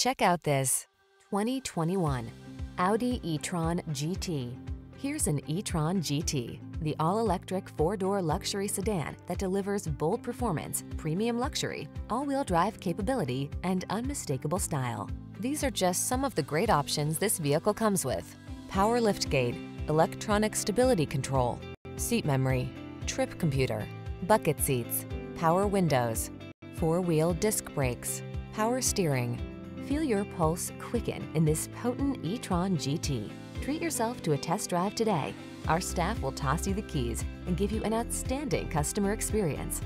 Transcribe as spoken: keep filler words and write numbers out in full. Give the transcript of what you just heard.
Check out this twenty twenty-one Audi e-tron G T. Here's an e-tron G T, the all-electric four-door luxury sedan that delivers bold performance, premium luxury, all-wheel drive capability, and unmistakable style. These are just some of the great options this vehicle comes with: power liftgate, electronic stability control, seat memory, trip computer, bucket seats, power windows, four-wheel disc brakes, power steering. Feel your pulse quicken in this potent e-tron G T. Treat yourself to a test drive today. Our staff will toss you the keys and give you an outstanding customer experience.